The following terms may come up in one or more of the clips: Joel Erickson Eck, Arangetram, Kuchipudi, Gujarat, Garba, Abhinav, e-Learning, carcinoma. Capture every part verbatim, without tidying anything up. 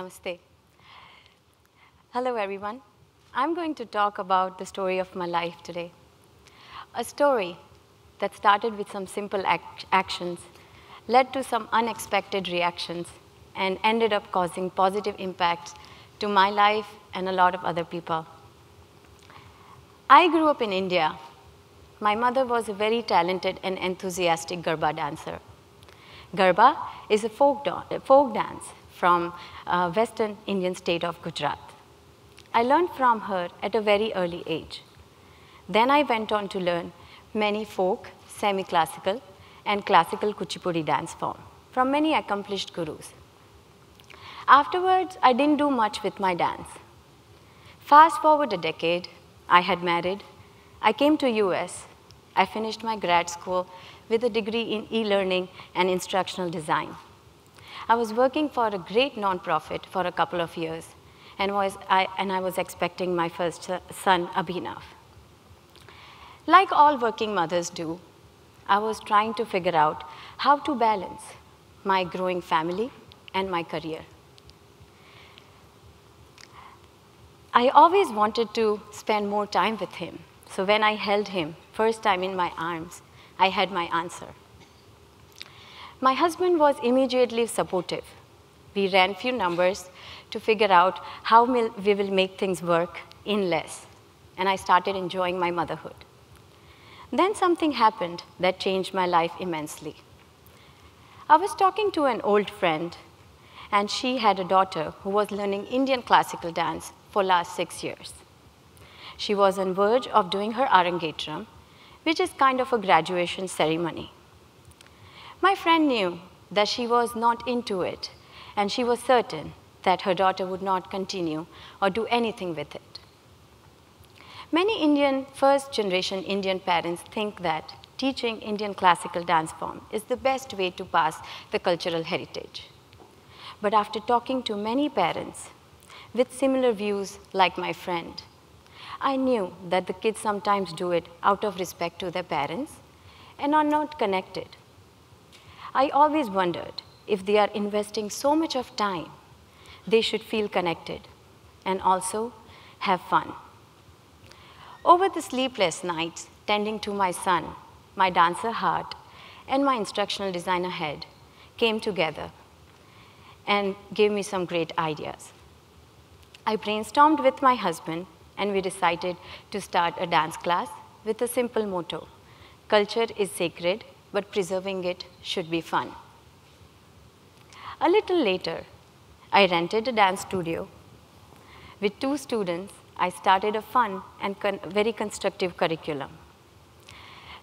Namaste. Hello everyone. I'm going to talk about the story of my life today. A story that started with some simple act actions, led to some unexpected reactions, and ended up causing positive impacts to my life and a lot of other people. I grew up in India. My mother was a very talented and enthusiastic Garba dancer. Garba is a folk, folk dance from uh, western Indian state of Gujarat. I learned from her at a very early age. Then I went on to learn many folk, semi-classical, and classical Kuchipudi dance form from many accomplished gurus. Afterwards, I didn't do much with my dance. Fast forward a decade, I had married. I came to U S. I finished my grad school with a degree in e-learning and instructional design. I was working for a great nonprofit for a couple of years, and was I and I was expecting my first son, Abhinav. Like all working mothers do, I was trying to figure out how to balance my growing family and my career. I always wanted to spend more time with him, so when I held him first time in my arms, I had my answer. My husband was immediately supportive. We ran few numbers to figure out how we will make things work in less, and I started enjoying my motherhood. Then something happened that changed my life immensely. I was talking to an old friend, and she had a daughter who was learning Indian classical dance for last six years. She was on verge of doing her Arangetram, which is kind of a graduation ceremony. My friend knew that she was not into it, and she was certain that her daughter would not continue or do anything with it. Many Indian, first-generation Indian parents think that teaching Indian classical dance form is the best way to pass the cultural heritage. But after talking to many parents with similar views like my friend, I knew that the kids sometimes do it out of respect to their parents and are not connected. I always wondered if they are investing so much of time, they should feel connected and also have fun. Over the sleepless nights, tending to my son, my dancer heart, and my instructional designer head came together and gave me some great ideas. I brainstormed with my husband, and we decided to start a dance class with a simple motto: culture is sacred, but preserving it should be fun. A little later, I rented a dance studio. With two students, I started a fun and con very constructive curriculum.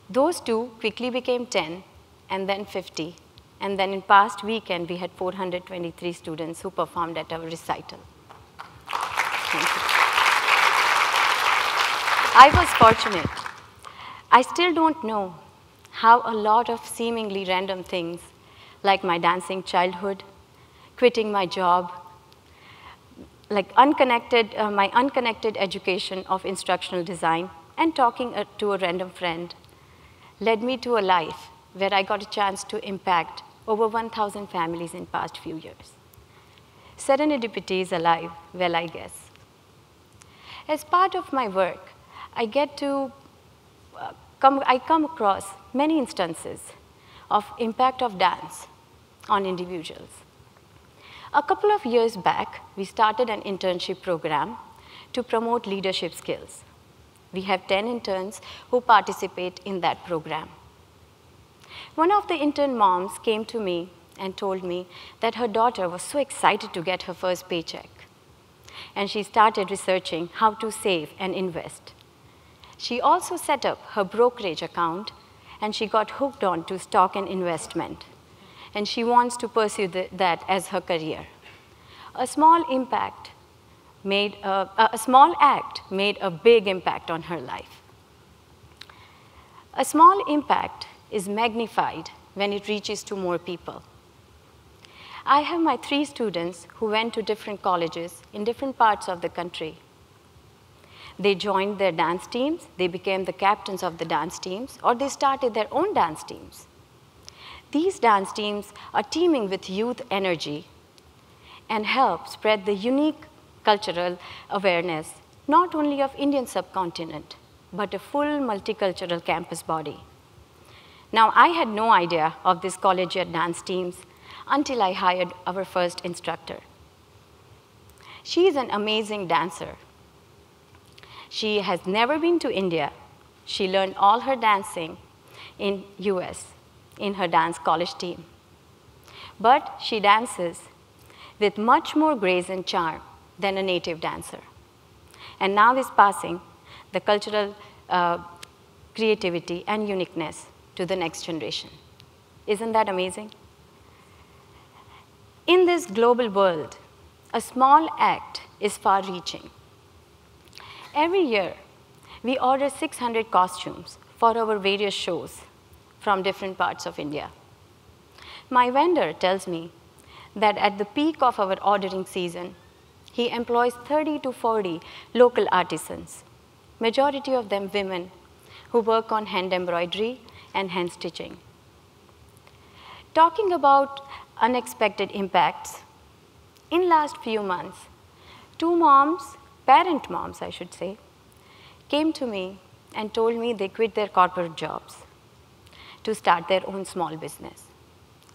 Those two quickly became ten, and then fifty, and then in past weekend, we had four hundred twenty-three students who performed at our recital. Thank you. I was fortunate. I still don't know how a lot of seemingly random things, like my dancing childhood, quitting my job, like unconnected, uh, my unconnected education of instructional design, and talking to a random friend, led me to a life where I got a chance to impact over one thousand families in past few years. Serendipity is alive, well, I guess. As part of my work, I get to uh, come, I come across many instances of impact of dance on individuals. A couple of years back, we started an internship program to promote leadership skills. We have ten interns who participate in that program. One of the intern moms came to me and told me that her daughter was so excited to get her first paycheck, and she started researching how to save and invest. She also set up her brokerage account, and she got hooked on to stock and investment, and she wants to pursue the, that as her career. A small impact made a, a small act made a big impact on her life. A small impact is magnified when it reaches to more people. I have my three students who went to different colleges in different parts of the country. They joined their dance teams, they became the captains of the dance teams, or they started their own dance teams. These dance teams are teaming with youth energy and help spread the unique cultural awareness, not only of Indian subcontinent, but a full multicultural campus body. Now, I had no idea of these collegiate dance teams until I hired our first instructor. She is an amazing dancer. She has never been to India. She learned all her dancing in U S, in her dance college team. But she dances with much more grace and charm than a native dancer. And now is passing the cultural uh, creativity and uniqueness to the next generation. Isn't that amazing? In this global world, a small act is far-reaching. Every year, we order six hundred costumes for our various shows from different parts of India. My vendor tells me that at the peak of our ordering season, he employs thirty to forty local artisans, majority of them women, who work on hand embroidery and hand stitching. Talking about unexpected impacts, in last few months, two moms, parent moms I should say, came to me and told me they quit their corporate jobs to start their own small business.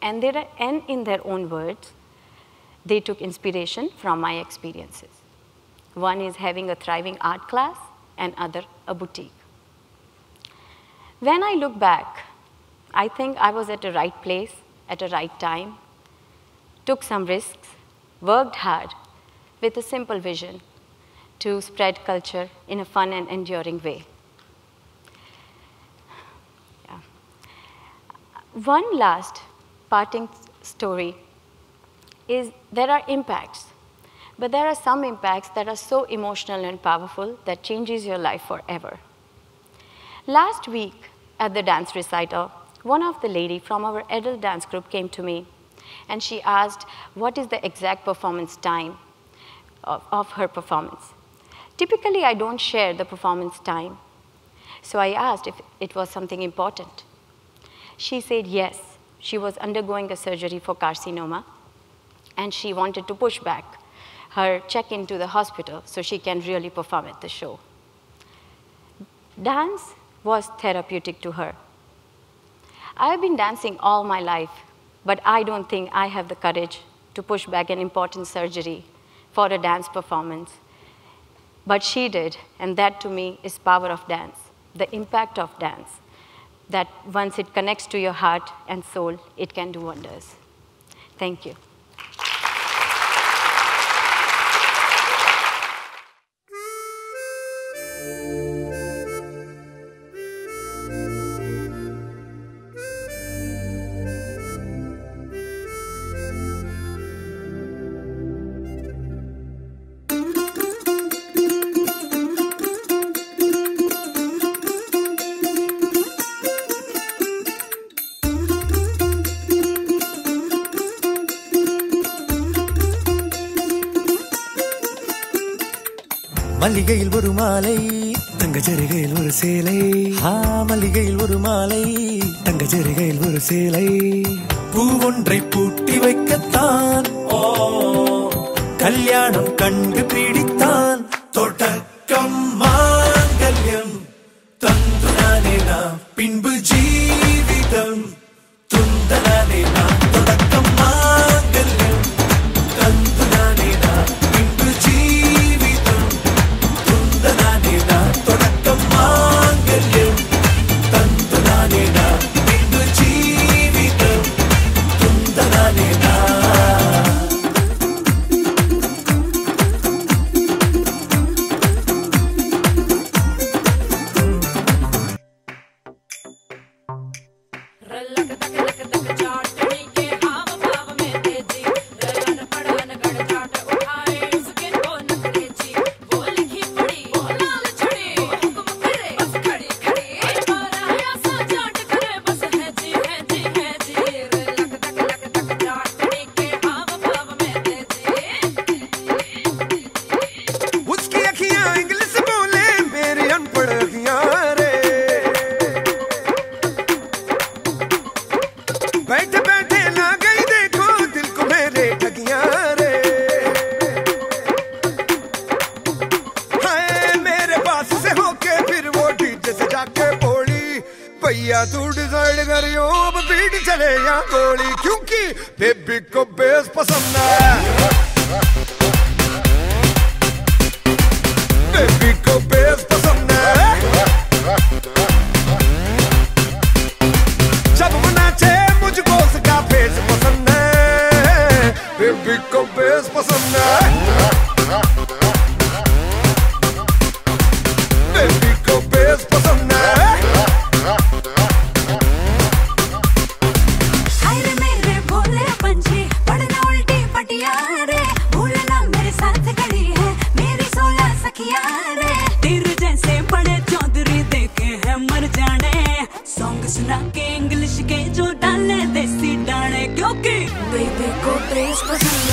And, they, and in their own words, they took inspiration from my experiences. One is having a thriving art class and other a boutique. When I look back, I think I was at the right place at the right time, took some risks, worked hard with a simple vision to spread culture in a fun and enduring way. Yeah. One last parting story is there are impacts, but there are some impacts that are so emotional and powerful that changes your life forever. Last week at the dance recital, one of the ladies from our adult dance group came to me and she asked what is the exact performance time of, of her performance. Typically, I don't share the performance time, so I asked if it was something important. She said yes, she was undergoing a surgery for carcinoma and she wanted to push back her check-in to the hospital so she can really perform at the show. Dance was therapeutic to her. I've been dancing all my life, but I don't think I have the courage to push back an important surgery for a dance performance. But she did, and that to me is power of dance, the impact of dance, that once it connects to your heart and soul, it can do wonders. Thank you. மல்லிகையில் ஒரு மாலை தங்க ஜரிகையில் ஒரு சேலை ஆ மல்லிகையில் ஒரு மாலை தங்க ஜரிகையில் ஒரு சேலை பூ ஒன்றை பூட்டி வைக்கத்தான் ஓ கல்யாணம் கண்டு பிடித்தான் தொடக்கம் மாங்கல்யம் தந்துனானே நாம் பின்பு ஜீவிதம் துந்தனானே நாம் தொடக்கம் மாங்கல்யம் தந்துனானே நாம் பின்பு क्या तू डिसाइड करियो अब बीट चले या गोली, क्योंकि बेबी को बेस पसंद है, बेबी को बेस पसंद है। जब नाचे मुझको उसका फेस पसंद है, बेबी को बेस पसंद है। Baby, go please,